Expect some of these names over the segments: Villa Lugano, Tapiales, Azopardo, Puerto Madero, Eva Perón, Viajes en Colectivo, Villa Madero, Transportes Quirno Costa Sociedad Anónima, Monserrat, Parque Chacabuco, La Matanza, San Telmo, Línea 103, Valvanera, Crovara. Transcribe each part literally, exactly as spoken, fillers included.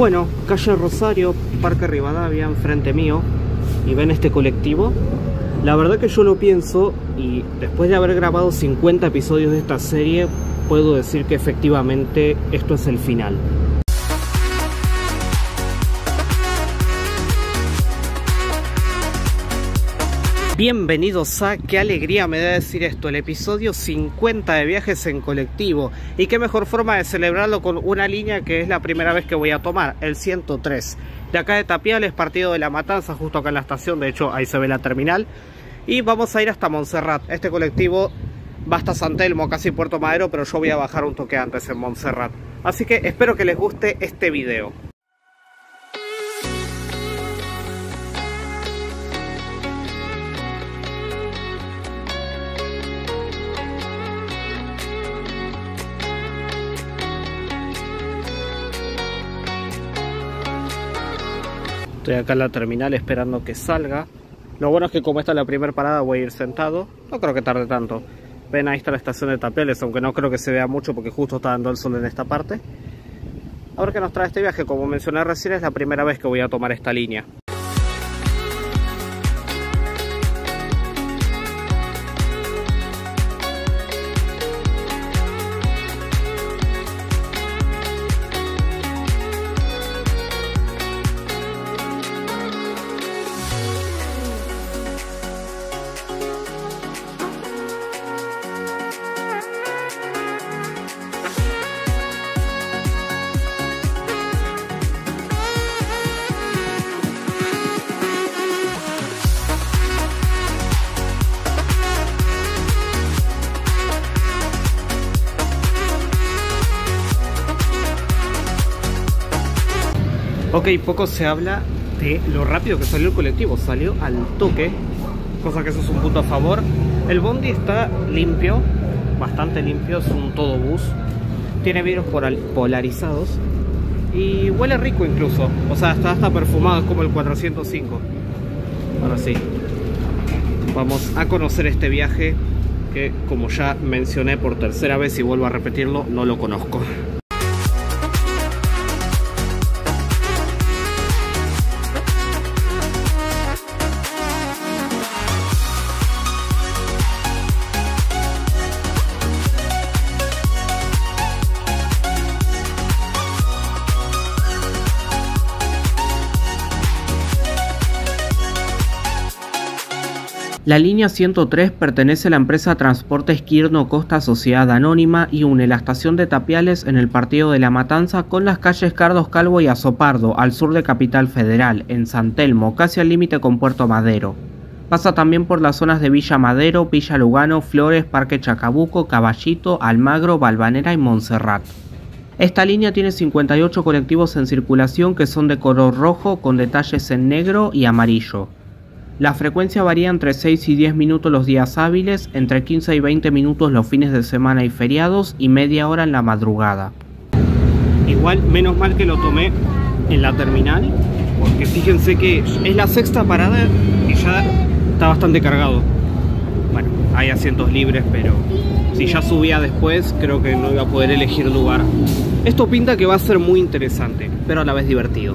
Bueno, calle Rosario, Parque Rivadavia, enfrente mío, y ven este colectivo. La verdad que yo lo pienso, y después de haber grabado cincuenta episodios de esta serie, puedo decir que efectivamente esto es el final. Bienvenidos a Qué Alegría Me Da Decir Esto, el episodio cincuenta de Viajes en Colectivo. Y qué mejor forma de celebrarlo con una línea que es la primera vez que voy a tomar, el ciento tres. De acá de Tapiales, partido de La Matanza, justo acá en la estación, de hecho ahí se ve la terminal. Y vamos a ir hasta Monserrat. Este colectivo va hasta San Telmo, casi Puerto Madero, pero yo voy a bajar un toque antes en Monserrat. Así que espero que les guste este video. Estoy acá en la terminal esperando que salga. Lo bueno es que como esta es la primera parada voy a ir sentado. No creo que tarde tanto. Ven, ahí está la estación de Tapiales, aunque no creo que se vea mucho porque justo está dando el sol en esta parte. A ver qué nos trae este viaje. Como mencioné recién, es la primera vez que voy a tomar esta línea. Ok, poco se habla de lo rápido que salió el colectivo, salió al toque, cosa que eso es un punto a favor. El bondi está limpio, bastante limpio, es un todo bus, tiene vidrios polarizados y huele rico incluso, o sea, está hasta perfumado, es como el cuatrocientos cinco. Ahora sí, vamos a conocer este viaje que, como ya mencioné por tercera vez y vuelvo a repetirlo, no lo conozco. La línea ciento tres pertenece a la empresa Transportes Quirno Costa Sociedad Anónima y une la estación de Tapiales en el partido de La Matanza con las calles Cardos Calvo y Azopardo, al sur de Capital Federal, en San Telmo, casi al límite con Puerto Madero. Pasa también por las zonas de Villa Madero, Villa Lugano, Flores, Parque Chacabuco, Caballito, Almagro, Valvanera y Monserrat. Esta línea tiene cincuenta y ocho colectivos en circulación que son de color rojo con detalles en negro y amarillo. La frecuencia varía entre seis y diez minutos los días hábiles, entre quince y veinte minutos los fines de semana y feriados y media hora en la madrugada. Igual, menos mal que lo tomé en la terminal, porque fíjense que es la sexta parada y ya está bastante cargado. Bueno, hay asientos libres, pero si ya subía después, creo que no iba a poder elegir lugar. Esto pinta que va a ser muy interesante, pero a la vez divertido.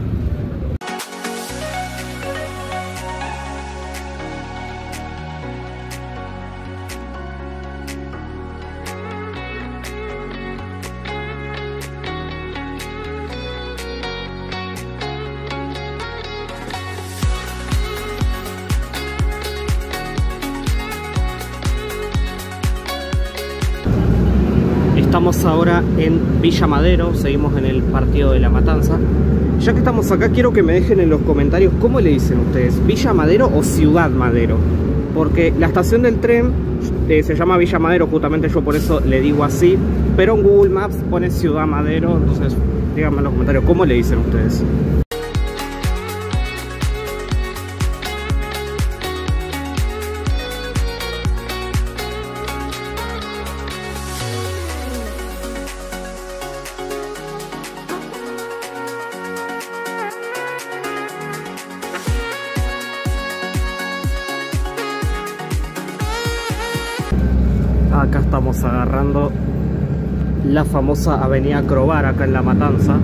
Estamos ahora en Villa Madero, seguimos en el partido de La Matanza. Ya que estamos acá, quiero que me dejen en los comentarios cómo le dicen ustedes, Villa Madero o Ciudad Madero, porque la estación del tren eh, se llama Villa Madero, justamente yo por eso le digo así, pero en Google Maps pone Ciudad Madero, entonces díganme en los comentarios cómo le dicen ustedes. Acá estamos agarrando la famosa avenida Crovara, acá en La Matanza.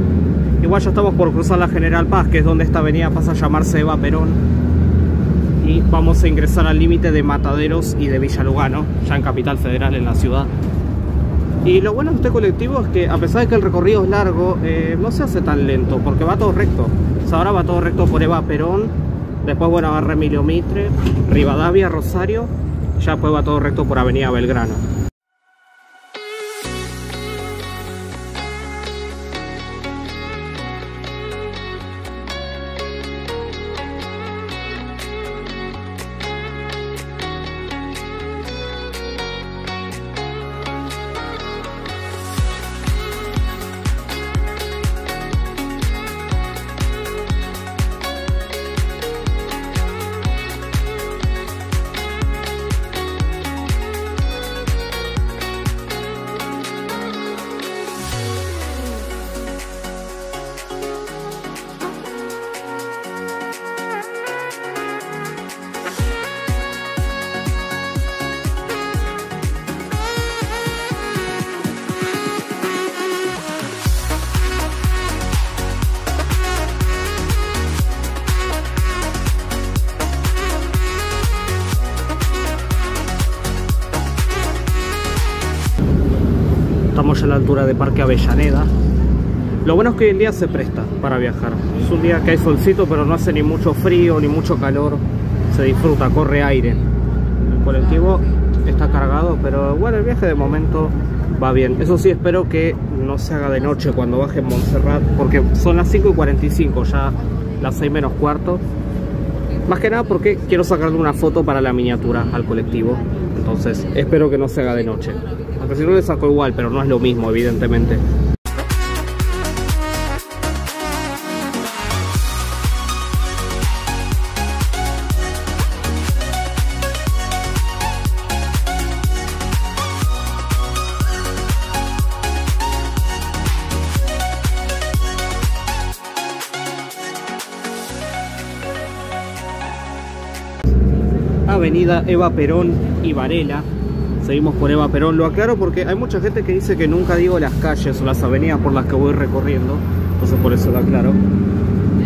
Igual ya estamos por cruzar la General Paz, que es donde esta avenida pasa a llamarse Eva Perón. Y vamos a ingresar al límite de Mataderos y de Villa Lugano, ya en Capital Federal, en la ciudad. Y lo bueno de este colectivo es que, a pesar de que el recorrido es largo, eh, no se hace tan lento, porque va todo recto. O sea, ahora va todo recto por Eva Perón, después bueno, va Remilio Mitre, Rivadavia, Rosario, ya después va todo recto por Avenida Belgrano. Estamos ya a la altura de Parque Avellaneda. Lo bueno es que hoy en día se presta para viajar. Es un día que hay solcito, pero no hace ni mucho frío ni mucho calor. Se disfruta, corre aire. El colectivo está cargado, pero bueno, el viaje de momento va bien. Eso sí, espero que no se haga de noche cuando baje en Monserrat, porque son las cinco y cuarenta y cinco, ya las seis menos cuarto. Más que nada porque quiero sacarle una foto para la miniatura al colectivo. Entonces espero que no se haga de noche. Aunque si no le saco igual, pero no es lo mismo, evidentemente. Avenida Eva Perón y Varela. Seguimos por Eva Perón. Lo aclaro porque hay mucha gente que dice que nunca digo las calles o las avenidas por las que voy recorriendo. Entonces por eso lo aclaro.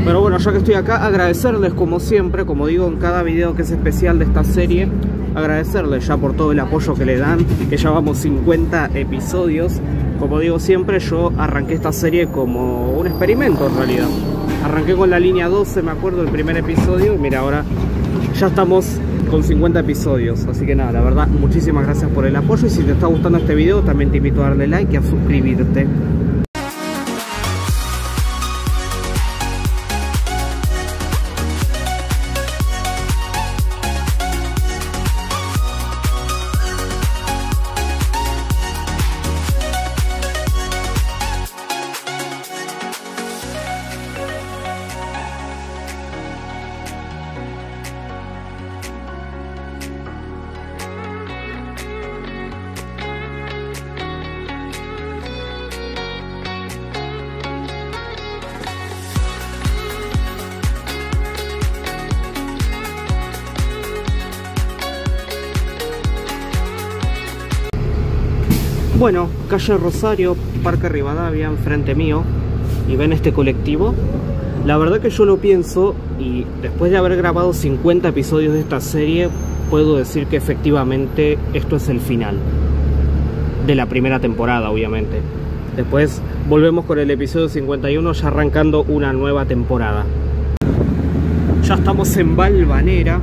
Pero bueno, ya que estoy acá, agradecerles como siempre, como digo en cada video que es especial de esta serie, agradecerles ya por todo el apoyo que le dan, que ya vamos cincuenta episodios. Como digo siempre, yo arranqué esta serie como un experimento en realidad. Arranqué con la línea doce, me acuerdo, el primer episodio. Y mira, ahora ya estamos con cincuenta episodios, así que nada, la verdad, muchísimas gracias por el apoyo. Y si te está gustando este video, también te invito a darle like y a suscribirte. Bueno, calle Rosario, Parque Rivadavia, enfrente mío. Y ven este colectivo. La verdad que yo lo pienso, y después de haber grabado cincuenta episodios de esta serie, puedo decir que efectivamente esto es el final de la primera temporada, obviamente. Después volvemos con el episodio cincuenta y uno, ya arrancando una nueva temporada. Ya estamos en Valvanera.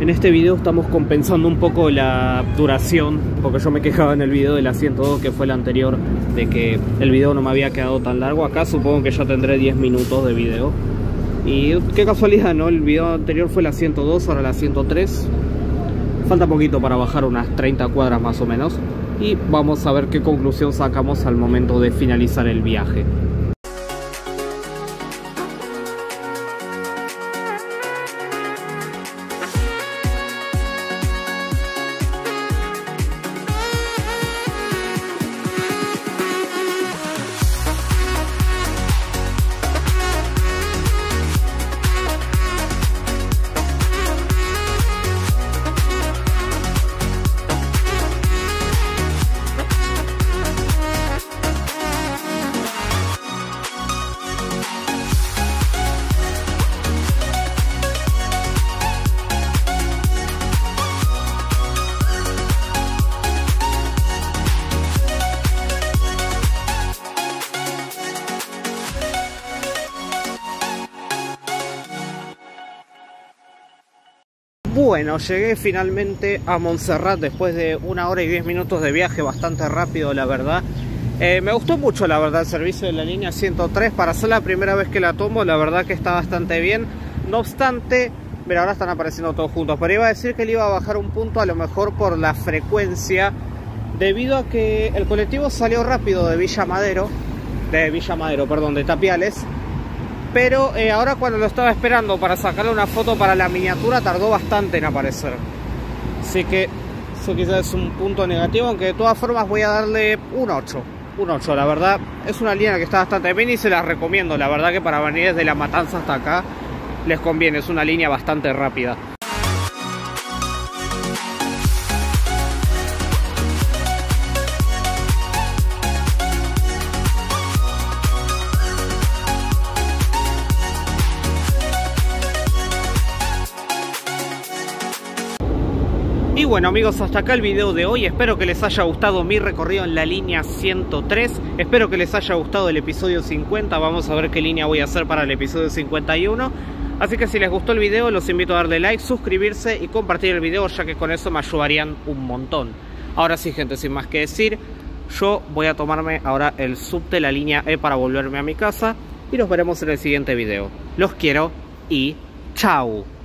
En este video estamos compensando un poco la duración, porque yo me quejaba en el video de la ciento dos, que fue el anterior, de que el video no me había quedado tan largo. Acá supongo que ya tendré diez minutos de video. Y qué casualidad, ¿no? El video anterior fue la ciento dos, ahora la ciento tres. Falta poquito para bajar unas treinta cuadras más o menos. Y vamos a ver qué conclusión sacamos al momento de finalizar el viaje. Bueno, llegué finalmente a Monserrat después de una hora y diez minutos de viaje, bastante rápido la verdad. Eh, me gustó mucho la verdad el servicio de la línea ciento tres, para ser la primera vez que la tomo la verdad que está bastante bien. No obstante, mira, ahora están apareciendo todos juntos, pero iba a decir que le iba a bajar un punto a lo mejor por la frecuencia, debido a que el colectivo salió rápido de Villa Madero, de Villa Madero, perdón, de Tapiales. Pero eh, ahora cuando lo estaba esperando para sacarle una foto para la miniatura tardó bastante en aparecer. Así que eso quizás es un punto negativo, aunque de todas formas voy a darle un ocho. Un ocho, la verdad. Es una línea que está bastante bien y se las recomiendo. La verdad que para venir desde La Matanza hasta acá les conviene. Es una línea bastante rápida. Y bueno amigos, hasta acá el video de hoy, espero que les haya gustado mi recorrido en la línea ciento tres, espero que les haya gustado el episodio cincuenta, vamos a ver qué línea voy a hacer para el episodio cincuenta y uno, así que si les gustó el video los invito a darle like, suscribirse y compartir el video, ya que con eso me ayudarían un montón. Ahora sí gente, sin más que decir, yo voy a tomarme ahora el subte, la línea E, para volverme a mi casa y nos veremos en el siguiente video. Los quiero y chau.